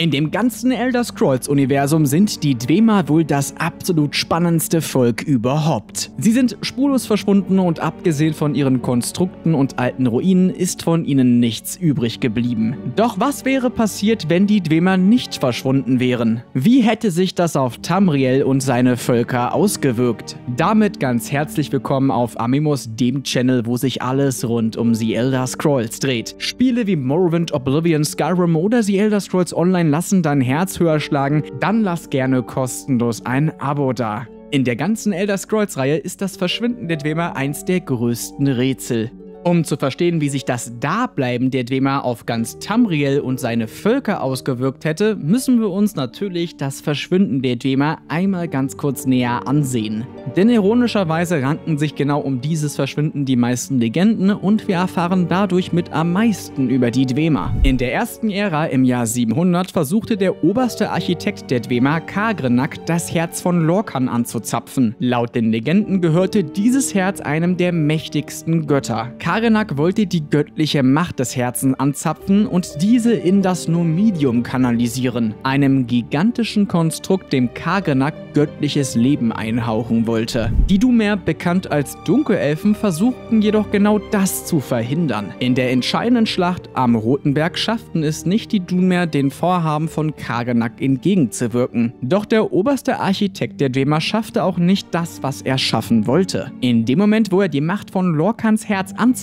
In dem ganzen Elder Scrolls-Universum sind die Dwemer wohl das absolut spannendste Volk überhaupt. Sie sind spurlos verschwunden und abgesehen von ihren Konstrukten und alten Ruinen ist von ihnen nichts übrig geblieben. Doch was wäre passiert, wenn die Dwemer nicht verschwunden wären? Wie hätte sich das auf Tamriel und seine Völker ausgewirkt? Damit ganz herzlich willkommen auf Amemos, dem Channel, wo sich alles rund um The Elder Scrolls dreht. Spiele wie Morrowind, Oblivion, Skyrim oder The Elder Scrolls Online lassen dein Herz höher schlagen, dann lass gerne kostenlos ein Abo da. In der ganzen Elder Scrolls-Reihe ist das Verschwinden der Dwemer eins der größten Rätsel. Um zu verstehen, wie sich das Dableiben der Dwemer auf ganz Tamriel und seine Völker ausgewirkt hätte, müssen wir uns natürlich das Verschwinden der Dwemer einmal ganz kurz näher ansehen. Denn ironischerweise ranken sich genau um dieses Verschwinden die meisten Legenden und wir erfahren dadurch mit am meisten über die Dwemer. In der ersten Ära im Jahr 700 versuchte der oberste Architekt der Dwemer, Kagrenac, das Herz von Lorkhan anzuzapfen. Laut den Legenden gehörte dieses Herz einem der mächtigsten Götter. Kagrenac wollte die göttliche Macht des Herzens anzapfen und diese in das Numidium kanalisieren, einem gigantischen Konstrukt, dem Kagrenac göttliches Leben einhauchen wollte. Die Dwemer, bekannt als Dunkelelfen, versuchten jedoch genau das zu verhindern. In der entscheidenden Schlacht am Roten Berg schafften es nicht die Dwemer, den Vorhaben von Kagrenac entgegenzuwirken. Doch der oberste Architekt der Dwemer schaffte auch nicht das, was er schaffen wollte. In dem Moment, wo er die Macht von Lorkhans Herz anzapfte,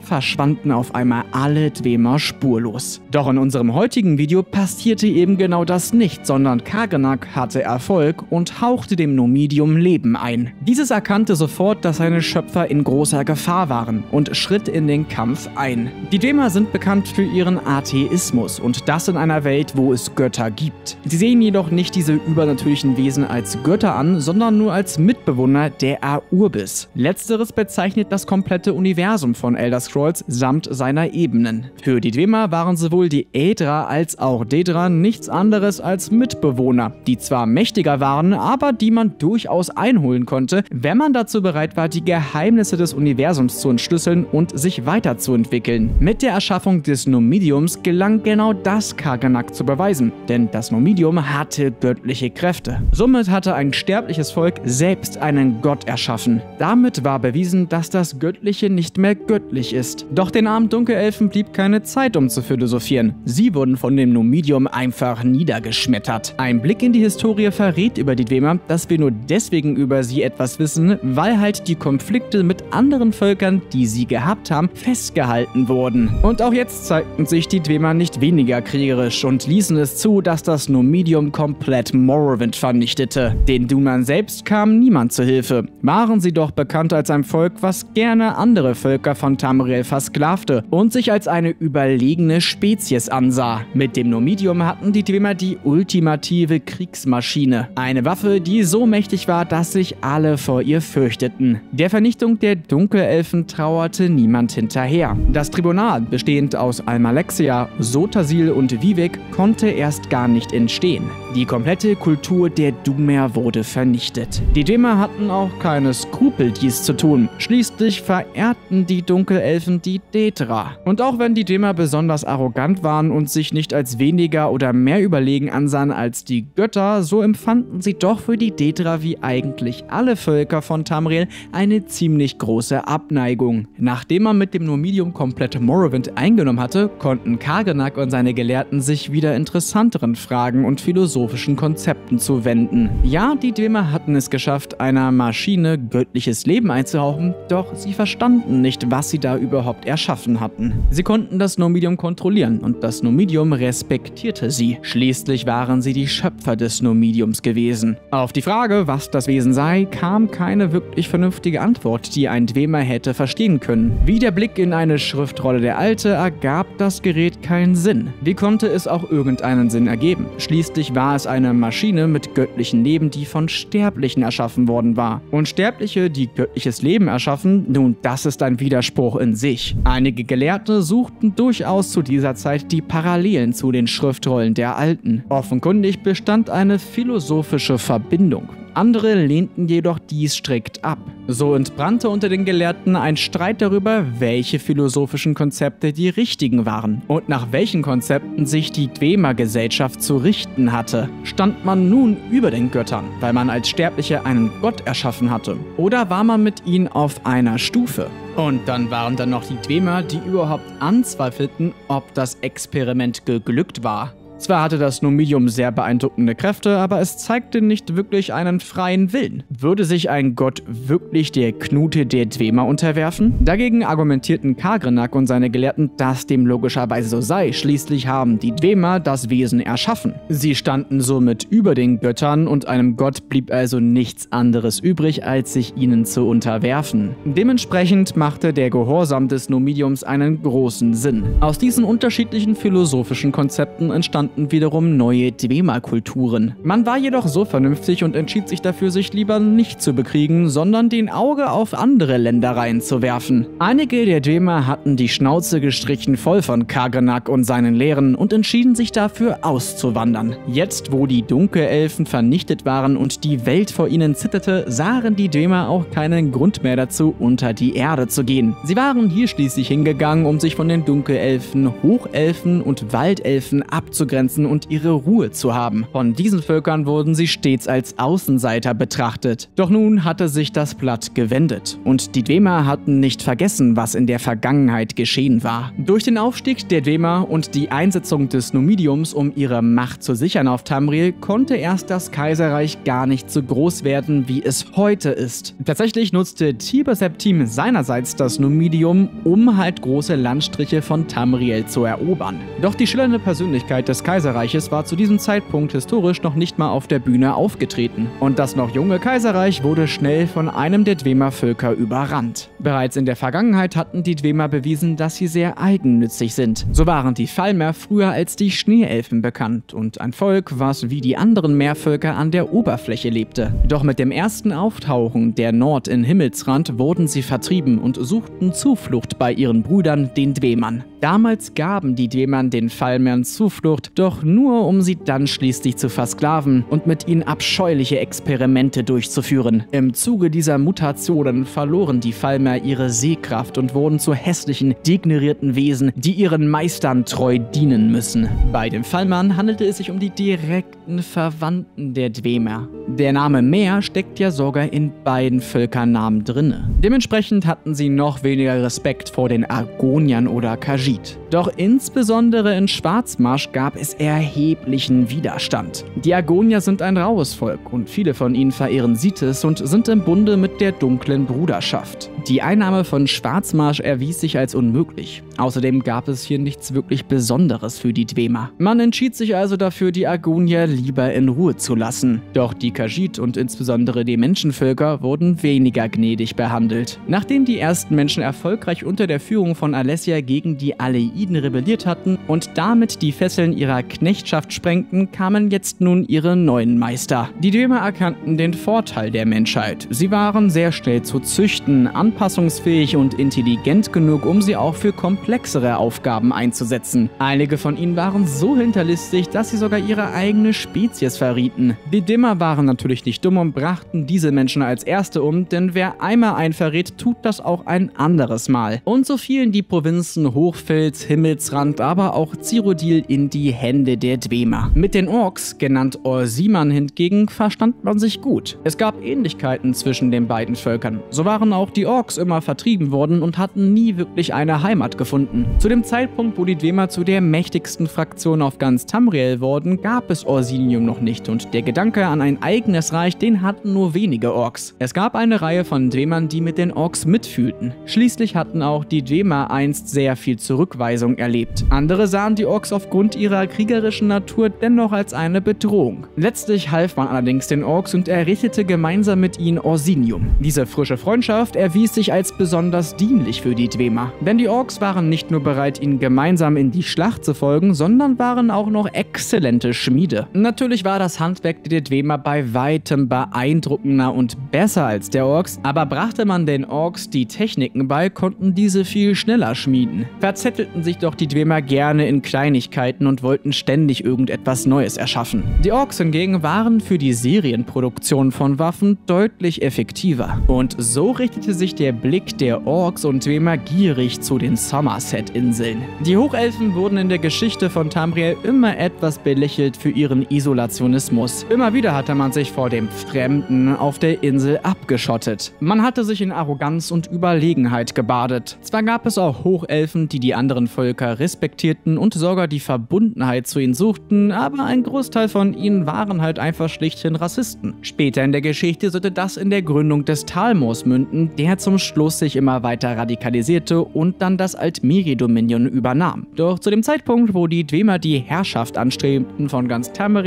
verschwanden auf einmal alle Dwemer spurlos. Doch in unserem heutigen Video passierte eben genau das nicht, sondern Kagrenac hatte Erfolg und hauchte dem Numidium Leben ein. Dieses erkannte sofort, dass seine Schöpfer in großer Gefahr waren und schritt in den Kampf ein. Die Dwemer sind bekannt für ihren Atheismus und das in einer Welt, wo es Götter gibt. Sie sehen jedoch nicht diese übernatürlichen Wesen als Götter an, sondern nur als Mitbewohner der Aurbis. Letzteres bezeichnet das komplette Universum von Elder Scrolls samt seiner Ebenen. Für die Dwemer waren sowohl die Aedra als auch Daedra nichts anderes als Mitbewohner, die zwar mächtiger waren, aber die man durchaus einholen konnte, wenn man dazu bereit war, die Geheimnisse des Universums zu entschlüsseln und sich weiterzuentwickeln. Mit der Erschaffung des Numidiums gelang genau das Kagrenac zu beweisen, denn das Numidium hatte göttliche Kräfte. Somit hatte ein sterbliches Volk selbst einen Gott erschaffen. Damit war bewiesen, dass das Göttliche nicht mehr göttlich ist. Doch den armen Dunkelelfen blieb keine Zeit, um zu philosophieren. Sie wurden von dem Numidium einfach niedergeschmettert. Ein Blick in die Historie verrät über die Dwemer, dass wir nur deswegen über sie etwas wissen, weil halt die Konflikte mit anderen Völkern, die sie gehabt haben, festgehalten wurden. Und auch jetzt zeigten sich die Dwemer nicht weniger kriegerisch und ließen es zu, dass das Numidium komplett Morrowind vernichtete. Den Dwemern selbst kam niemand zu Hilfe. Waren sie doch bekannt als ein Volk, was gerne andere Völker von Tamriel versklavte und sich als eine überlegene Spezies ansah. Mit dem Numidium hatten die Dwemer die ultimative Kriegsmaschine. Eine Waffe, die so mächtig war, dass sich alle vor ihr fürchteten. Der Vernichtung der Dunkelelfen trauerte niemand hinterher. Das Tribunal, bestehend aus Almalexia, Sotha Sil und Vivec, konnte erst gar nicht entstehen. Die komplette Kultur der Dwemer wurde vernichtet. Die Dwemer hatten auch keine Skrupel, dies zu tun. Schließlich verehrten die Dunkelelfen die Daedra. Und auch wenn die Dwemer besonders arrogant waren und sich nicht als weniger oder mehr überlegen ansahen als die Götter, so empfanden sie doch für die Daedra wie eigentlich alle Völker von Tamriel eine ziemlich große Abneigung. Nachdem man mit dem Numidium komplett Morrowind eingenommen hatte, konnten Kagrenac und seine Gelehrten sich wieder interessanteren Fragen und philosophischen Konzepten zuwenden. Ja, die Dwemer hatten es geschafft, einer Maschine göttliches Leben einzuhauchen, doch sie verstanden nicht, was sie da überhaupt erschaffen hatten. Sie konnten das Numidium kontrollieren und das Numidium respektierte sie. Schließlich waren sie die Schöpfer des Numidiums gewesen. Auf die Frage, was das Wesen sei, kam keine wirklich vernünftige Antwort, die ein Dwemer hätte verstehen können. Wie der Blick in eine Schriftrolle der Alte ergab das Gerät keinen Sinn. Wie konnte es auch irgendeinen Sinn ergeben? Schließlich war es eine Maschine mit göttlichem Leben, die von Sterblichen erschaffen worden war. Und Sterbliche, die göttliches Leben erschaffen, nun, das ist ein Widerspruch in sich. Einige Gelehrte suchten durchaus zu dieser Zeit die Parallelen zu den Schriftrollen der Alten. Offenkundig bestand eine philosophische Verbindung. Andere lehnten jedoch dies strikt ab. So entbrannte unter den Gelehrten ein Streit darüber, welche philosophischen Konzepte die richtigen waren und nach welchen Konzepten sich die Dwemer-Gesellschaft zu richten hatte. Stand man nun über den Göttern, weil man als Sterbliche einen Gott erschaffen hatte, oder war man mit ihnen auf einer Stufe? Und dann waren da noch die Dwemer, die überhaupt anzweifelten, ob das Experiment geglückt war. Zwar hatte das Numidium sehr beeindruckende Kräfte, aber es zeigte nicht wirklich einen freien Willen. Würde sich ein Gott wirklich der Knute der Dwemer unterwerfen? Dagegen argumentierten Kagrenac und seine Gelehrten, dass dem logischerweise so sei, schließlich haben die Dwemer das Wesen erschaffen. Sie standen somit über den Göttern und einem Gott blieb also nichts anderes übrig, als sich ihnen zu unterwerfen. Dementsprechend machte der Gehorsam des Numidiums einen großen Sinn. Aus diesen unterschiedlichen philosophischen Konzepten entstand wiederum neue Dwemer-Kulturen. Man war jedoch so vernünftig und entschied sich dafür, sich lieber nicht zu bekriegen, sondern den Auge auf andere Ländereien zu werfen. Einige der Dwemer hatten die Schnauze gestrichen voll von Kagrenac und seinen Lehren und entschieden sich dafür, auszuwandern. Jetzt, wo die Dunkelelfen vernichtet waren und die Welt vor ihnen zitterte, sahen die Dwemer auch keinen Grund mehr dazu, unter die Erde zu gehen. Sie waren hier schließlich hingegangen, um sich von den Dunkelelfen, Hochelfen und Waldelfen abzugrenzen und ihre Ruhe zu haben. Von diesen Völkern wurden sie stets als Außenseiter betrachtet. Doch nun hatte sich das Blatt gewendet und die Dwemer hatten nicht vergessen, was in der Vergangenheit geschehen war. Durch den Aufstieg der Dwemer und die Einsetzung des Numidiums, um ihre Macht zu sichern auf Tamriel, konnte erst das Kaiserreich gar nicht so groß werden, wie es heute ist. Tatsächlich nutzte Tiber Septim seinerseits das Numidium, um halt große Landstriche von Tamriel zu erobern. Doch die schillernde Persönlichkeit des Kaiserreiches war zu diesem Zeitpunkt historisch noch nicht mal auf der Bühne aufgetreten. Und das noch junge Kaiserreich wurde schnell von einem der Dwemer-Völker überrannt. Bereits in der Vergangenheit hatten die Dwemer bewiesen, dass sie sehr eigennützig sind. So waren die Falmer früher als die Schneeelfen bekannt und ein Volk, was wie die anderen Meervölker an der Oberfläche lebte. Doch mit dem ersten Auftauchen der Nord in Himmelsrand wurden sie vertrieben und suchten Zuflucht bei ihren Brüdern, den Dwemern. Damals gaben die Dwemern den Falmern Zuflucht, doch nur um sie dann schließlich zu versklaven und mit ihnen abscheuliche Experimente durchzuführen. Im Zuge dieser Mutationen verloren die Falmer ihre Sehkraft und wurden zu hässlichen, degenerierten Wesen, die ihren Meistern treu dienen müssen. Bei den Falmern handelte es sich um die direkten Verwandten der Dwemer. Der Name Meer steckt ja sogar in beiden Völkernamen drinne. Dementsprechend hatten sie noch weniger Respekt vor den Argoniern oder Khajiit. Doch insbesondere in Schwarzmarsch gab es erheblichen Widerstand. Die Argonier sind ein raues Volk und viele von ihnen verehren Sithis und sind im Bunde mit der Dunklen Bruderschaft. Die Einnahme von Schwarzmarsch erwies sich als unmöglich. Außerdem gab es hier nichts wirklich Besonderes für die Dwemer. Man entschied sich also dafür, die Argonier lieber in Ruhe zu lassen. Doch die Khajiit und insbesondere die Menschenvölker wurden weniger gnädig behandelt. Nachdem die ersten Menschen erfolgreich unter der Führung von Alessia gegen die Aleiden rebelliert hatten und damit die Fesseln ihrer Knechtschaft sprengten, kamen jetzt nun ihre neuen Meister. Die Dwemer erkannten den Vorteil der Menschheit. Sie waren sehr schnell zu züchten, anpassungsfähig und intelligent genug, um sie auch für komplexere Aufgaben einzusetzen. Einige von ihnen waren so hinterlistig, dass sie sogar ihre eigene Spezies verrieten. Die Dwemer waren natürlich nicht dumm und brachten diese Menschen als erste um, denn wer einmal einen verrät, tut das auch ein anderes Mal. Und so fielen die Provinzen Hochfels, Himmelsrand, aber auch Cyrodiil in die Hände der Dwemer. Mit den Orks, genannt Orsiman hingegen, verstand man sich gut. Es gab Ähnlichkeiten zwischen den beiden Völkern. So waren auch die Orks immer vertrieben worden und hatten nie wirklich eine Heimat gefunden. Zu dem Zeitpunkt, wo die Dwemer zu der mächtigsten Fraktion auf ganz Tamriel wurden, gab es Orsinium noch nicht und der Gedanke an ein eigenes Reich, den hatten nur wenige Orks. Es gab eine Reihe von Dwemern, die mit den Orks mitfühlten. Schließlich hatten auch die Dwemer einst sehr viel Zurückweisung erlebt. Andere sahen die Orks aufgrund ihrer kriegerischen Natur dennoch als eine Bedrohung. Letztlich half man allerdings den Orks und errichtete gemeinsam mit ihnen Orsinium. Diese frische Freundschaft erwies sich als besonders dienlich für die Dwemer, denn die Orks waren nicht nur bereit, ihnen gemeinsam in die Schlacht zu folgen, sondern waren auch noch exzellente Schmiede. Natürlich war das Handwerk der Dwemer bei weitem beeindruckender und besser als der Orks, aber brachte man den Orks die Techniken bei, konnten diese viel schneller schmieden. Verzettelten sich doch die Dwemer gerne in Kleinigkeiten und wollten ständig irgendetwas Neues erschaffen. Die Orks hingegen waren für die Serienproduktion von Waffen deutlich effektiver. Und so richtete sich der Blick der Orks und Dwemer gierig zu den Summerset-Inseln. Die Hochelfen wurden in der Geschichte von Tamriel immer etwas belächelt für ihren Isolationismus. Immer wieder hatte man sich vor dem Fremden auf der Insel abgeschottet. Man hatte sich in Arroganz und Überlegenheit gebadet. Zwar gab es auch Hochelfen, die die anderen Völker respektierten und sogar die Verbundenheit zu ihnen suchten, aber ein Großteil von ihnen waren halt einfach schlichthin Rassisten. Später in der Geschichte sollte das in der Gründung des Talmos münden, der zum Schluss sich immer weiter radikalisierte und dann das Altmiri-Dominion übernahm. Doch zu dem Zeitpunkt, wo die Dwemer die Herrschaft anstrebten von ganz Tamriel,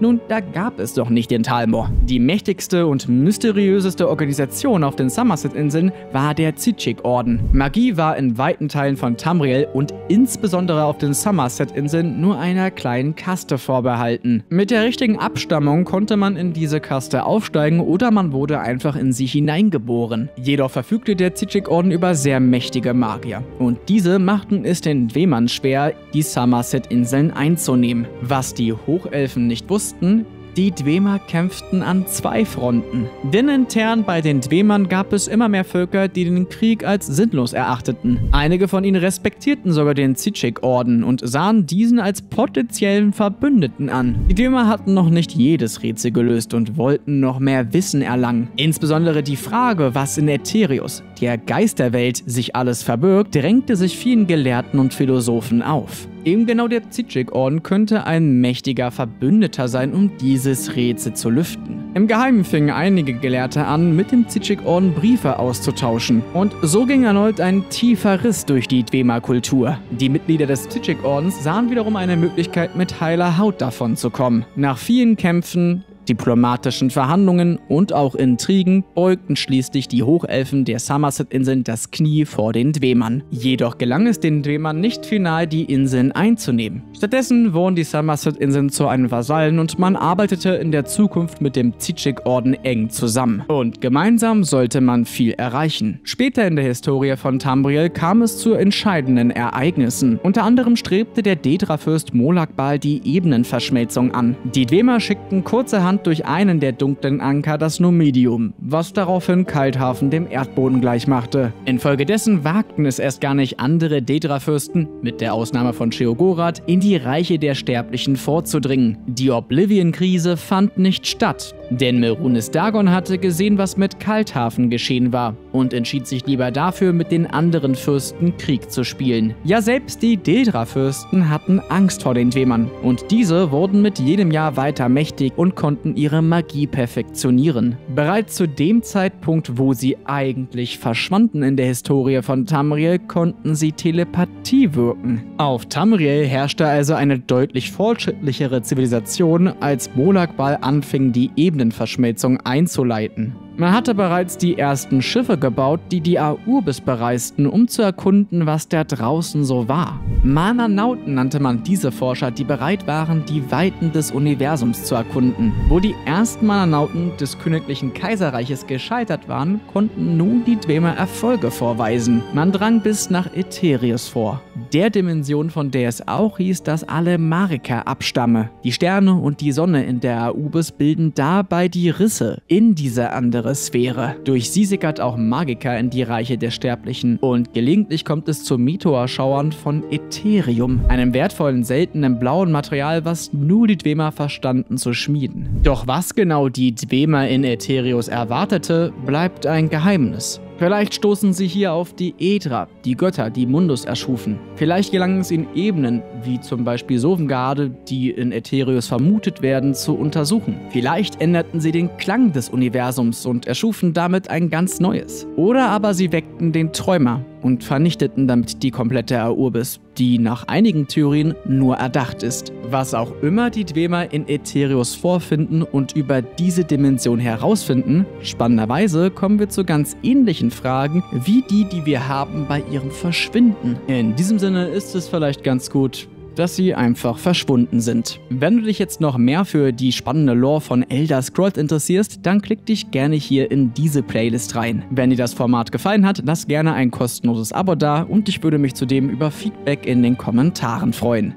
nun, da gab es doch nicht den Talmor. Die mächtigste und mysteriöseste Organisation auf den Summerset-Inseln war der Psijic-Orden. Magie war in weiten Teilen von Tamriel und insbesondere auf den Summerset-Inseln nur einer kleinen Kaste vorbehalten. Mit der richtigen Abstammung konnte man in diese Kaste aufsteigen oder man wurde einfach in sie hineingeboren. Jedoch verfügte der Psijic-Orden über sehr mächtige Magier. Und diese machten es den Dwemern schwer, die Summerset-Inseln einzunehmen. Was die Hochelfen nicht wussten, die Dwemer kämpften an zwei Fronten. Denn intern bei den Dwemern gab es immer mehr Völker, die den Krieg als sinnlos erachteten. Einige von ihnen respektierten sogar den Psijic-Orden und sahen diesen als potenziellen Verbündeten an. Die Dwemer hatten noch nicht jedes Rätsel gelöst und wollten noch mehr Wissen erlangen. Insbesondere die Frage, was in Aetherius, der Geisterwelt, sich alles verbirgt, drängte sich vielen Gelehrten und Philosophen auf. Eben genau der Psijic-Orden könnte ein mächtiger Verbündeter sein, um dieses Rätsel zu lüften. Im Geheimen fingen einige Gelehrte an, mit dem Psijic-Orden Briefe auszutauschen. Und so ging erneut ein tiefer Riss durch die Dwemer-Kultur. Die Mitglieder des Psijic-Ordens sahen wiederum eine Möglichkeit, mit heiler Haut davon zu kommen. Nach vielen Kämpfen, diplomatischen Verhandlungen und auch Intrigen beugten schließlich die Hochelfen der Summerset-Inseln das Knie vor den Dwemern. Jedoch gelang es den Dwemern nicht final, die Inseln einzunehmen. Stattdessen wurden die Summerset-Inseln zu einem Vasallen und man arbeitete in der Zukunft mit dem Psijic-Orden eng zusammen. Und gemeinsam sollte man viel erreichen. Später in der Historie von Tamriel kam es zu entscheidenden Ereignissen. Unter anderem strebte der Daedra-Fürst Molagbal die Ebenenverschmelzung an. Die Dwemer schickten kurzerhand durch einen der dunklen Anker das Numidium, was daraufhin Kalthafen dem Erdboden gleichmachte. Infolgedessen wagten es erst gar nicht andere Daedra-Fürsten, mit der Ausnahme von Sheogorath, in die Reiche der Sterblichen vorzudringen. Die Oblivion-Krise fand nicht statt, denn Merunes Dagon hatte gesehen, was mit Kalthafen geschehen war und entschied sich lieber dafür, mit den anderen Fürsten Krieg zu spielen. Ja, selbst die Daedra-Fürsten hatten Angst vor den Dwemern und diese wurden mit jedem Jahr weiter mächtig und konnten ihre Magie perfektionieren. Bereits zu dem Zeitpunkt, wo sie eigentlich verschwanden in der Historie von Tamriel, konnten sie Telepathie wirken. Auf Tamriel herrschte also eine deutlich fortschrittlichere Zivilisation, als Molagbal anfing, die Ebenenverschmelzung einzuleiten. Man hatte bereits die ersten Schiffe gebaut, die die Aurbis bereisten, um zu erkunden, was da draußen so war. Mananauten nannte man diese Forscher, die bereit waren, die Weiten des Universums zu erkunden. Wo die ersten Mananauten des königlichen Kaiserreiches gescheitert waren, konnten nun die Dwemer Erfolge vorweisen. Man drang bis nach Aetherius vor, der Dimension, von der es auch hieß, dass alle Mariker abstamme. Die Sterne und die Sonne in der Aurbis bilden dabei die Risse in dieser anderen Sphäre. Durch sie sickert auch Magica in die Reiche der Sterblichen und gelegentlich kommt es zu Meteorschauern von Aetherium, einem wertvollen, seltenen blauen Material, was nur die Dwemer verstanden zu schmieden. Doch was genau die Dwemer in Aetherius erwartete, bleibt ein Geheimnis. Vielleicht stoßen sie hier auf die Aedra, die Götter, die Mundus erschufen. Vielleicht gelang es ihnen, Ebenen, wie zum Beispiel Sovengarde, die in Aetherius vermutet werden, zu untersuchen. Vielleicht änderten sie den Klang des Universums und erschufen damit ein ganz neues. Oder aber sie weckten den Träumer und vernichteten damit die komplette Aurbis, die nach einigen Theorien nur erdacht ist. Was auch immer die Dwemer in Aetherius vorfinden und über diese Dimension herausfinden, spannenderweise kommen wir zu ganz ähnlichen Fragen wie die, die wir haben bei ihrem Verschwinden. In diesem Sinne ist es vielleicht ganz gut, dass sie einfach verschwunden sind. Wenn du dich jetzt noch mehr für die spannende Lore von Elder Scrolls interessierst, dann klick dich gerne hier in diese Playlist rein. Wenn dir das Format gefallen hat, lass gerne ein kostenloses Abo da und ich würde mich zudem über Feedback in den Kommentaren freuen.